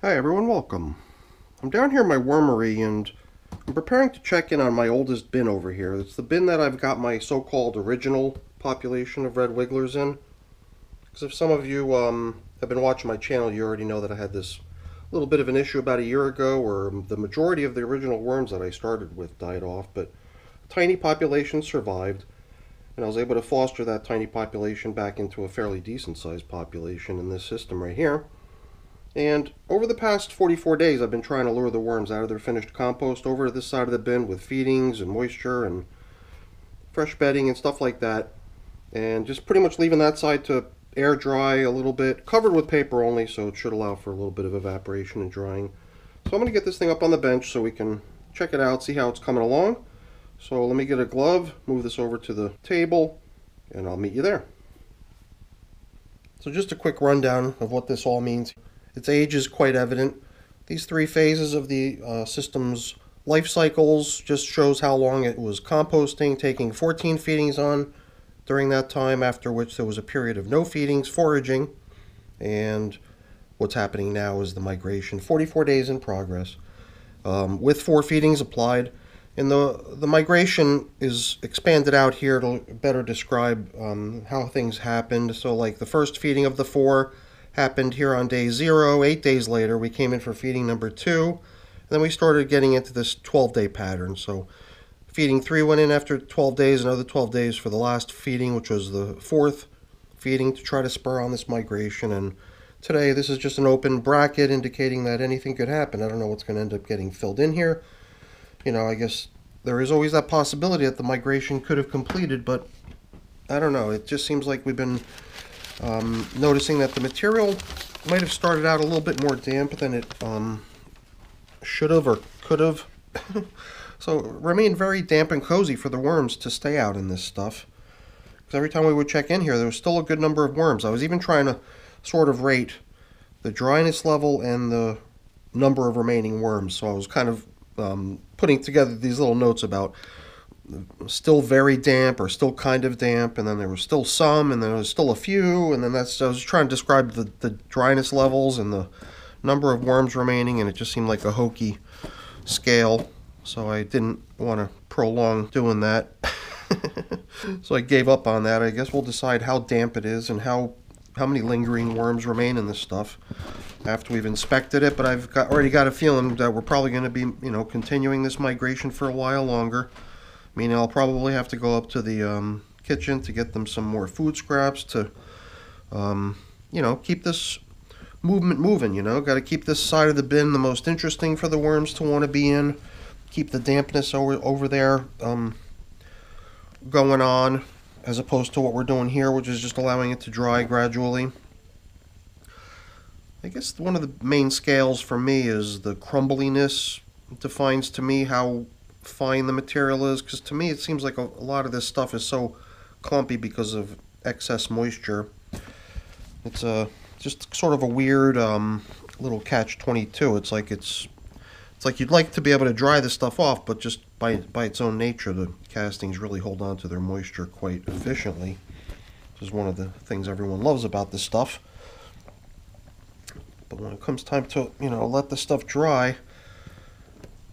Hi everyone, welcome. I'm down here in my wormery and I'm preparing to check in on my oldest bin over here. It's the bin that I've got my so-called original population of red wigglers in. Because if some of you have been watching my channel, you already know that I had this little bit of an issue about a year ago where the majority of the original worms that I started with died off, but a tiny population survived and I was able to foster that tiny population back into a fairly decent sized population in this system right here. And over the past 44 days, I've been trying to lure the worms out of their finished compost over to this side of the bin with feedings and moisture and fresh bedding and stuff like that. And just pretty much leaving that side to air dry a little bit, covered with paper only, so it should allow for a little bit of evaporation and drying. So I'm going to get this thing up on the bench so we can check it out, see how it's coming along. So let me get a glove, move this over to the table, and I'll meet you there. So just a quick rundown of what this all means. Its age is quite evident. These three phases of the system's life cycles just shows how long it was composting, taking 14 feedings on during that time, after which there was a period of no feedings, foraging, and what's happening now is the migration, 44 days in progress, with 4 feedings applied. And the migration is expanded out here to better describe how things happened. So like the first feeding of the 4, happened here on day 0, 8 days later we came in for feeding number 2, and then we started getting into this 12-day pattern. So feeding 3 went in after 12 days, another 12 days for the last feeding, which was the 4th feeding, to try to spur on this migration. And today this is just an open bracket indicating that anything could happen. I don't know what's going to end up getting filled in here. You know, I guess there is always that possibility that the migration could have completed, but I don't know, it just seems like we've been noticing that the material might have started out a little bit more damp than it should have or could have. So it remained very damp and cozy for the worms to stay out in this stuff. Because every time we would check in here, there was still a good number of worms. I was even trying to sort of rate the dryness level and the number of remaining worms. So I was kind of putting together these little notes about still very damp or still kind of damp, and then there was still some, and then there was still a few, and then that's, I was trying to describe the dryness levels and the number of worms remaining, and it just seemed like a hokey scale, so I didn't want to prolong doing that. So I gave up on that. I guess we'll decide how damp it is and how many lingering worms remain in this stuff after we've inspected it, but I've already got a feeling that we're probably going to be, you know, continuing this migration for a while longer. Meaning I'll probably have to go up to the kitchen to get them some more food scraps to, you know, keep this movement moving, you know. Got to keep this side of the bin the most interesting for the worms to want to be in. Keep the dampness over there going on, as opposed to what we're doing here, which is just allowing it to dry gradually. I guess one of the main scales for me is the crumbliness. It defines to me how fine the material is, because to me it seems like a lot of this stuff is so clumpy because of excess moisture. It's just sort of a weird little catch-22. It's like it's like you'd like to be able to dry this stuff off, but just by its own nature the castings really hold on to their moisture quite efficiently. This is one of the things everyone loves about this stuff, but when it comes time to, you know, let the stuff dry,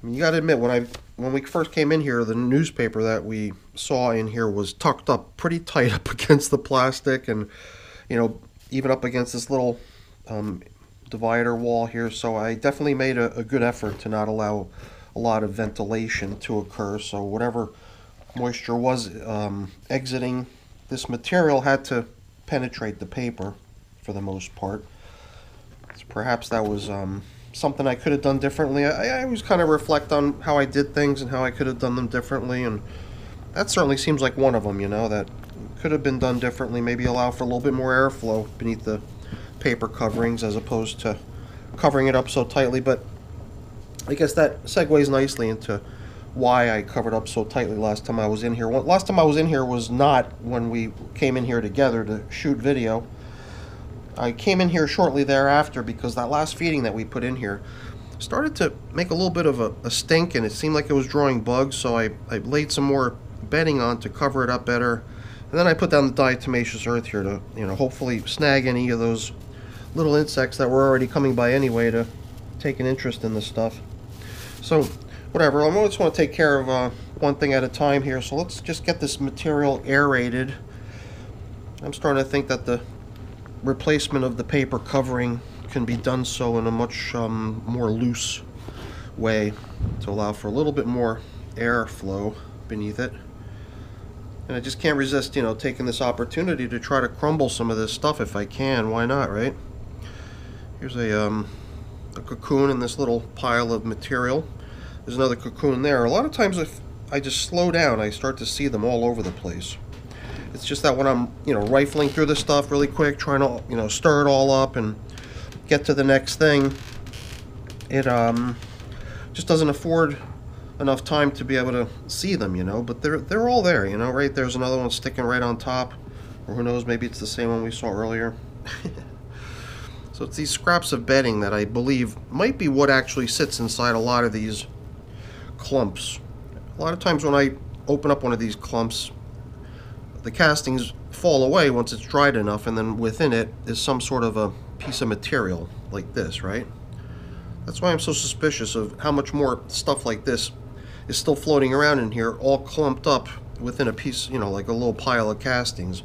I mean, you gotta admit, when we first came in here, the newspaper that we saw in here was tucked up pretty tight up against the plastic and, you know, even up against this little divider wall here. So I definitely made a good effort to not allow a lot of ventilation to occur. So whatever moisture was exiting this material had to penetrate the paper for the most part. So perhaps that was something I could have done differently. I always kind of reflect on how I did things and how I could have done them differently, and that certainly seems like one of them, you know, that could have been done differently. Maybe allow for a little bit more airflow beneath the paper coverings as opposed to covering it up so tightly. But I guess that segues nicely into why I covered up so tightly last time I was in here. Last time I was in here was not when we came in here together to shoot video. I came in here shortly thereafter because that last feeding that we put in here started to make a little bit of a stink, and it seemed like it was drawing bugs, so I laid some more bedding on to cover it up better, and then I put down the diatomaceous earth here to, you know, hopefully snag any of those little insects that were already coming by anyway to take an interest in this stuff. So whatever, I just want to take care of one thing at a time here. So let's just get this material aerated. I'm starting to think that the replacement of the paper covering can be done so in a much more loose way to allow for a little bit more airflow beneath it. And I just can't resist, you know, taking this opportunity to try to crumble some of this stuff if I can. Why not, right? Here's a cocoon in this little pile of material. There's another cocoon there. A lot of times if I just slow down, I start to see them all over the place. It's just that when I'm, you know, rifling through this stuff really quick, trying to, you know, stir it all up and get to the next thing, it just doesn't afford enough time to be able to see them, you know, but they're all there, you know, right? There's another one sticking right on top, or who knows, maybe it's the same one we saw earlier. So it's these scraps of bedding that I believe might be what actually sits inside a lot of these clumps. A lot of times when I open up one of these clumps, the castings fall away once it's dried enough, and then within it is some sort of a piece of material like this, right? That's why I'm so suspicious of how much more stuff like this is still floating around in here, all clumped up within a piece, you know, like a little pile of castings.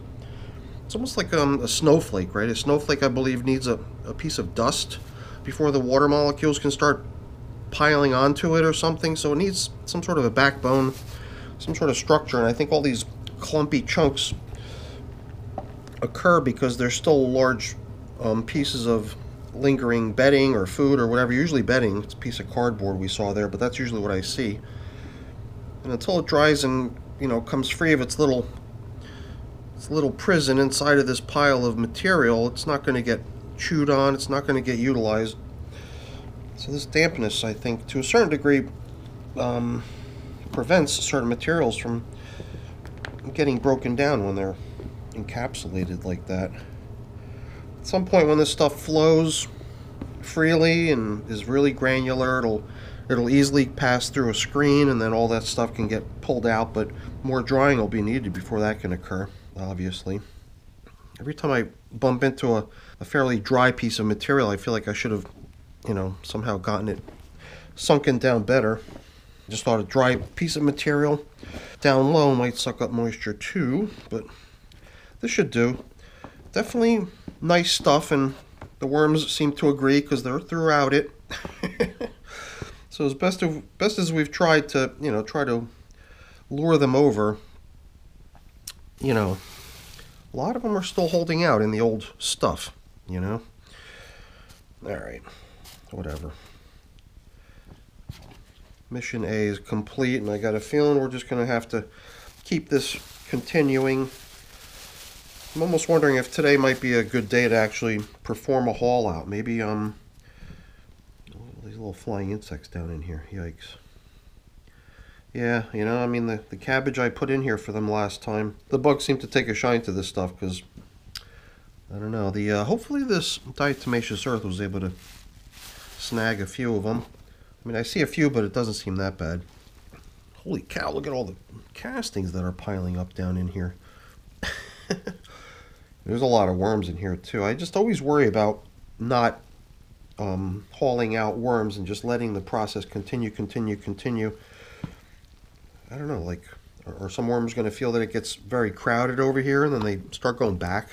It's almost like a snowflake, right? A snowflake, I believe, needs a piece of dust before the water molecules can start piling onto it or something. So it needs some sort of a backbone, some sort of structure, and I think all these clumpy chunks occur because there's still large pieces of lingering bedding or food or whatever. Usually bedding, it's a piece of cardboard we saw there, but that's usually what I see. And until it dries and, you know, comes free of its little prison inside of this pile of material, it's not going to get chewed on, it's not going to get utilized. So this dampness, I think, to a certain degree prevents certain materials from getting broken down when they're encapsulated like that. At some point when this stuff flows freely and is really granular, it'll easily pass through a screen, and then all that stuff can get pulled out, but more drying will be needed before that can occur, obviously. Every time I bump into a fairly dry piece of material, I feel like I should have, you know, somehow gotten it sunken down better. I just thought a dry piece of material down low might suck up moisture too, but this should do. Definitely nice stuff, and the worms seem to agree because they're throughout it. So as best as we've tried to, you know, try to lure them over, you know, a lot of them are still holding out in the old stuff, you know. All right, whatever. Mission A is complete, and I got a feeling we're just going to have to keep this continuing. I'm almost wondering if today might be a good day to actually perform a haul out. Maybe, these little flying insects down in here, yikes. Yeah, you know, I mean, the cabbage I put in here for them last time, the bugs seem to take a shine to this stuff because, I don't know, hopefully this diatomaceous earth was able to snag a few of them. I mean, I see a few, but it doesn't seem that bad. Holy cow, look at all the castings that are piling up down in here. There's a lot of worms in here too. I just always worry about not hauling out worms and just letting the process continue. I don't know, like, or some worm's going to feel that it gets very crowded over here, and then they start going back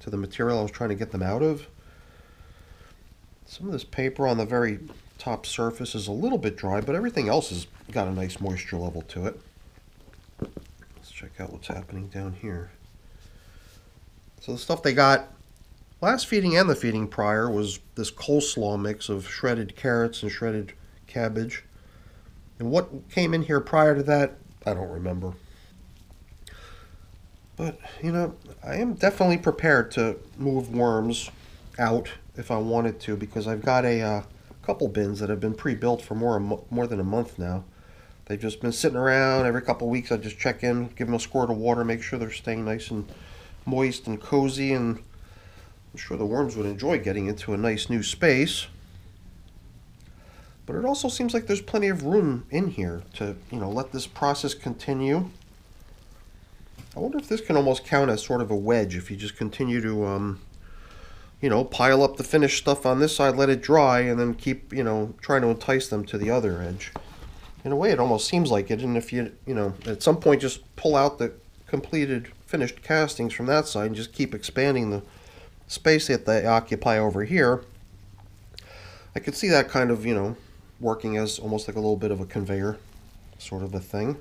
to the material I was trying to get them out of. Some of this paper on the very top surface is a little bit dry, but everything else has got a nice moisture level to it. Let's check out what's happening down here. So the stuff they got last feeding and the feeding prior was this coleslaw mix of shredded carrots and shredded cabbage. And what came in here prior to that, I don't remember. But, you know, I am definitely prepared to move worms out if I wanted to, because I've got a couple bins that have been pre-built for more than a month now. They've just been sitting around. Every couple weeks I just check in, give them a squirt of water, make sure they're staying nice and moist and cozy, and I'm sure the worms would enjoy getting into a nice new space. But it also seems like there's plenty of room in here to, you know, let this process continue. I wonder if this can almost count as sort of a wedge if you just continue to you know, pile up the finished stuff on this side, let it dry, and then keep, you know, trying to entice them to the other edge. In a way, it almost seems like it. And if you, you know, at some point just pull out the completed finished castings from that side and just keep expanding the space that they occupy over here, I could see that kind of, you know, working as almost like a little bit of a conveyor sort of a thing.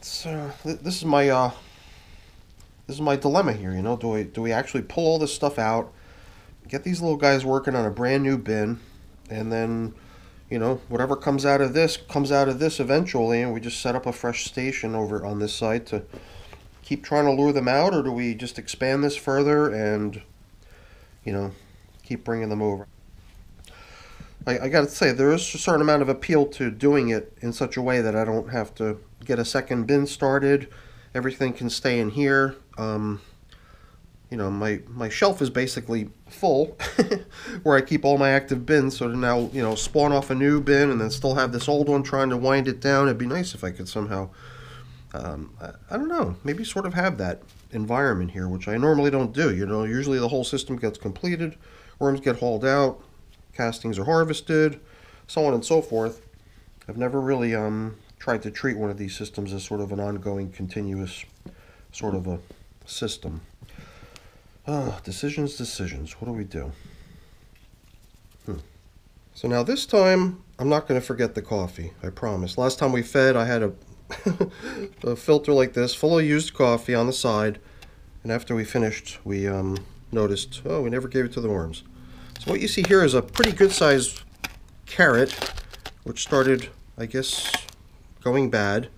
So this is my dilemma here, you know. Do we actually pull all this stuff out, get these little guys working on a brand new bin, and then, you know, whatever comes out of this eventually, and we just set up a fresh station over on this side to keep trying to lure them out? Or do we just expand this further and, you know, keep bringing them over? I gotta say, there is a certain amount of appeal to doing it in such a way that I don't have to get a second bin started. Everything can stay in here. You know, my shelf is basically full where I keep all my active bins. So to now, you know, spawn off a new bin and then still have this old one trying to wind it down, it'd be nice if I could somehow, I don't know, maybe sort of have that environment here, which I normally don't do. You know, usually the whole system gets completed, worms get hauled out, castings are harvested, so on and so forth. I've never really tried to treat one of these systems as sort of an ongoing, continuous sort of a system. Decisions. What do we do? So now this time, I'm not going to forget the coffee, I promise. Last time we fed, I had a, a filter like this, full of used coffee on the side. And after we finished, we noticed, oh, we never gave it to the worms. So what you see here is a pretty good-sized carrot, which started, I guess, going bad.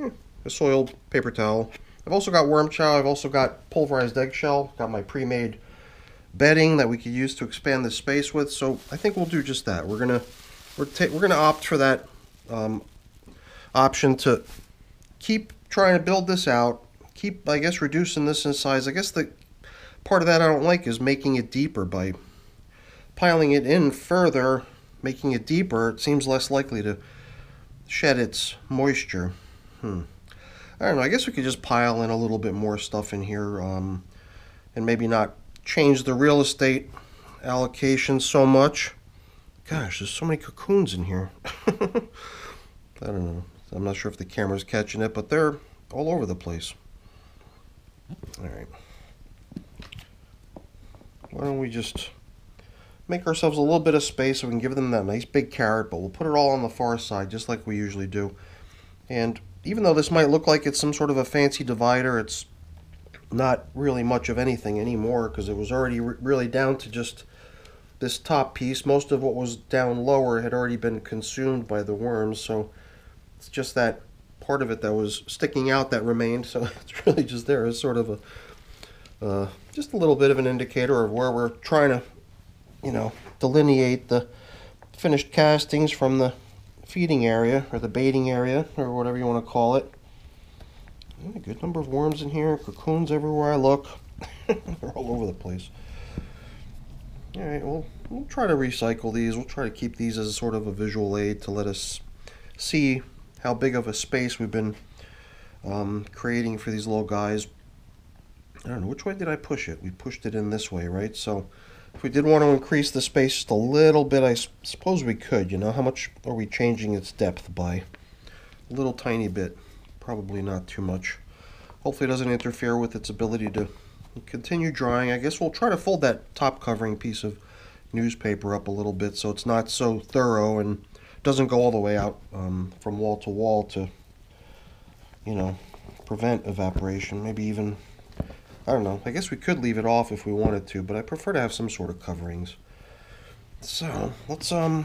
A soiled paper towel. I've also got worm chow. I've also got pulverized eggshell. Got my pre-made bedding that we could use to expand the space with. So I think we'll do just that. We're gonna opt for that option to keep trying to build this out. Keep, I guess, reducing this in size. I guess the part of that I don't like is making it deeper by piling it in further, making it deeper. It seems less likely to shed its moisture. I don't know, I guess we could just pile in a little bit more stuff in here, and maybe not change the real estate allocation so much. Gosh, there's so many cocoons in here. I don't know. I'm not sure if the camera's catching it, but they're all over the place. All right. Why don't we just make ourselves a little bit of space so we can give them that nice big carrot, but we'll put it all on the far side, just like we usually do. And even though this might look like it's some sort of a fancy divider, it's not really much of anything anymore, because it was already really down to just this top piece. Most of what was down lower had already been consumed by the worms, so it's just that part of it that was sticking out that remained. So it's really just there as sort of a just a little bit of an indicator of where we're trying to, you know, delineate the finished castings from the feeding area, or the baiting area, or whatever you want to call it. A good number of worms in here, cocoons everywhere I look. They're all over the place. All right, well, we'll try to recycle these. We'll try to keep these as a sort of a visual aid to let us see how big of a space we've been creating for these little guys. I don't know, which way did I push it? We pushed it in this way, right? So if we did want to increase the space just a little bit, I suppose we could. You know, how much are we changing its depth by? A little tiny bit, probably not too much. Hopefully it doesn't interfere with its ability to continue drying. I guess we'll try to fold that top covering piece of newspaper up a little bit so it's not so thorough and doesn't go all the way out from wall to wall to, you know, prevent evaporation. Maybe even, I don't know, I guess we could leave it off if we wanted to, but I prefer to have some sort of coverings. So let's start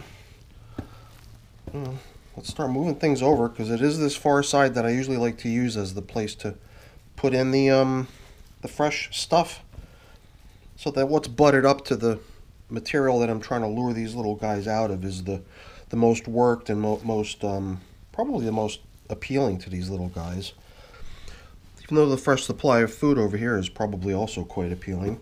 moving things over, because it is this far side that I usually like to use as the place to put in the fresh stuff, so that what's butted up to the material that I'm trying to lure these little guys out of is the most worked and probably the most appealing to these little guys. Even though the fresh supply of food over here is probably also quite appealing.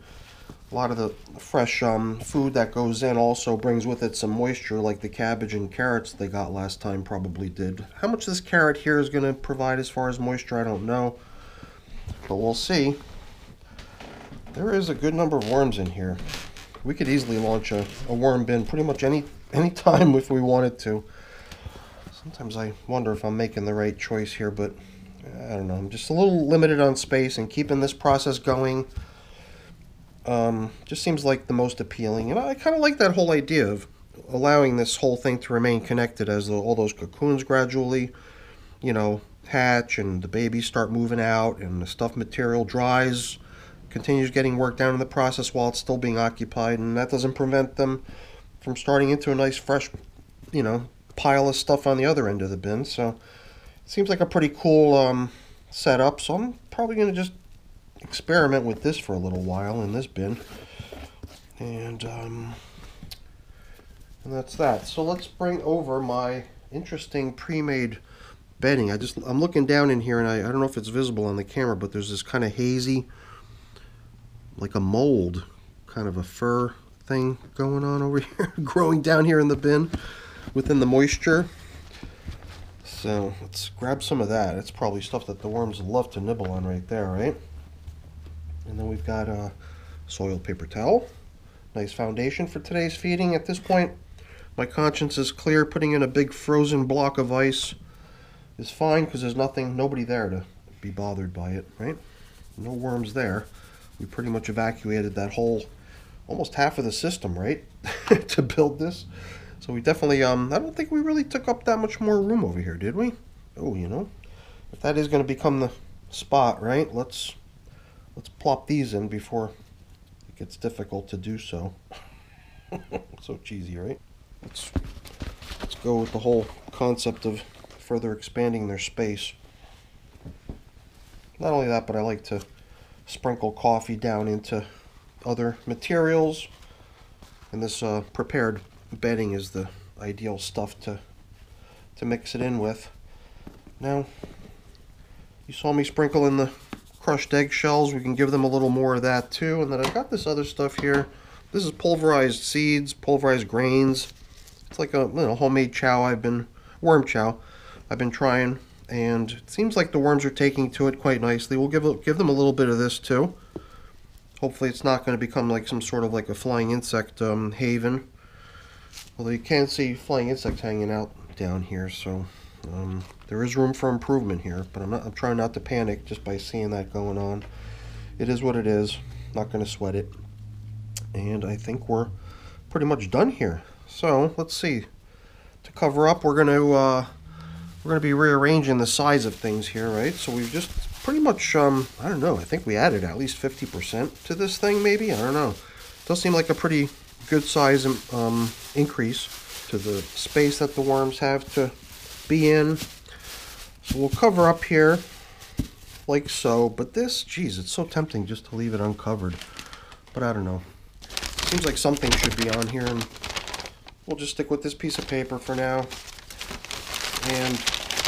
A lot of the fresh food that goes in also brings with it some moisture, like the cabbage and carrots they got last time probably did. How much this carrot here is going to provide as far as moisture, I don't know. But we'll see. There is a good number of worms in here. We could easily launch a worm bin pretty much any time if we wanted to. Sometimes I wonder if I'm making the right choice here, but I don't know. I'm just a little limited on space, and keeping this process going just seems like the most appealing. And I kind of like that whole idea of allowing this whole thing to remain connected as all those cocoons gradually, you know, hatch and the babies start moving out and the stuffed material dries, continues getting work down in the process while it's still being occupied, and that doesn't prevent them from starting into a nice fresh, you know, pile of stuff on the other end of the bin. So it seems like a pretty cool setup, so I'm probably going to just experiment with this for a little while in this bin, and that's that. So let's bring over my interesting pre-made bedding. I'm looking down in here, and I don't know if it's visible on the camera, but there's this kind of hazy, like a mold, kind of a fur thing going on over here, growing down here in the bin within the moisture. So let's grab some of that. It's probably stuff that the worms love to nibble on right there, right? And then we've got a soiled paper towel. Nice foundation for today's feeding. At this point, my conscience is clear. Putting in a big frozen block of ice is fine because there's nobody there to be bothered by it, right? No worms there. We pretty much evacuated that whole, almost half of the system, right, to build this. So we definitely, I don't think we really took up that much more room over here, did we? Oh, you know, if that is going to become the spot, right, let's plop these in before it's difficult to do so. So cheesy, right? Let's go with the whole concept of further expanding their space. Not only that, but I like to sprinkle coffee down into other materials, and this prepared bedding is the ideal stuff to mix it in with. Now, you saw me sprinkle in the crushed eggshells. We can give them a little more of that too. And then I've got this other stuff here. This is pulverized seeds, pulverized grains. It's like a homemade chow. Worm chow I've been trying, and it seems like the worms are taking to it quite nicely. We'll give them a little bit of this too. Hopefully it's not going to become like some sort of like a flying insect haven. Although you can see flying insects hanging out down here, so there is room for improvement here, but I'm trying not to panic just by seeing that going on. It is what it is. Not going to sweat it. And I think we're pretty much done here. So let's see. To cover up, we're gonna be rearranging the size of things here, right? So we've just pretty much I don't know. I think we added at least 50% to this thing, maybe. I don't know. It does seem like a pretty good size increase to the space that the worms have to be in. So we'll cover up here like so, but this, geez, it's so tempting just to leave it uncovered, but I don't know, it seems like something should be on here, and we'll just stick with this piece of paper for now. And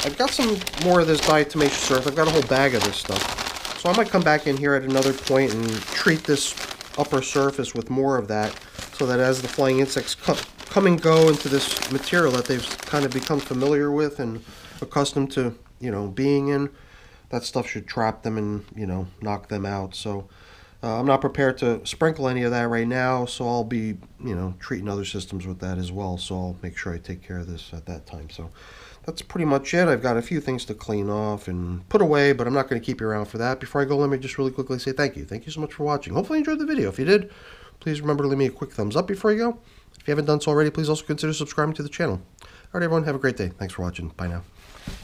I've got some more of this diatomaceous earth. I've got a whole bag of this stuff, so I might come back in here at another point and treat this upper surface with more of that, so that as the flying insects come and go into this material that they've kind of become familiar with and accustomed to, you know, being in, that stuff should trap them and, you know, knock them out. So I'm not prepared to sprinkle any of that right now, so I'll be, you know, treating other systems with that as well, so I'll make sure I take care of this at that time. So that's pretty much it. I've got a few things to clean off and put away, but I'm not going to keep you around for that. Before I go, let me just really quickly say thank you. Thank you so much for watching. Hopefully you enjoyed the video. If you did, please remember to leave me a quick thumbs up before you go. If you haven't done so already, please also consider subscribing to the channel. All right, everyone, have a great day. Thanks for watching. Bye now.